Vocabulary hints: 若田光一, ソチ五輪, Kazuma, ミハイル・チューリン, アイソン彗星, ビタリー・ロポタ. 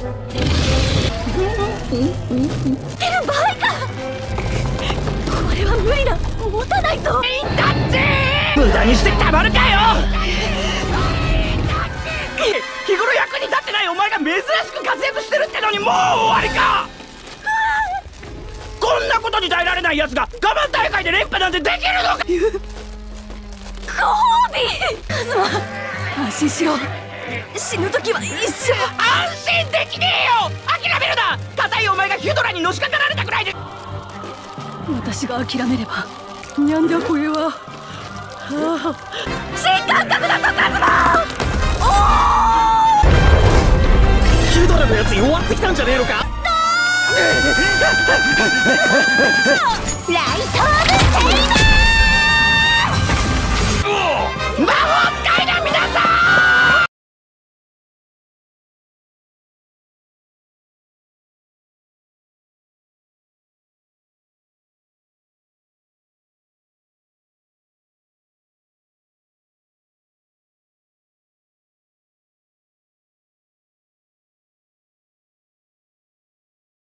ってる場合か。これは無理だ、持たないぞ。インタッチー！無駄にしてたまるかよ。日頃役に立ってないお前が珍しく活躍してるってのにもう終わりか。こんなことに耐えられないやつが我慢大会で連覇なんてできるのか。ご褒美カズマ、安心しろ。死ぬ時は一生安心できねえよ。諦めるな。固いお前がヒュドラにのしかかられたくらいで。私が諦めればにゃんだこれは。新感覚だぞカズマ。おヒュドラのやつ弱ってきたんじゃねえのか。ライトオブセイバー！魔法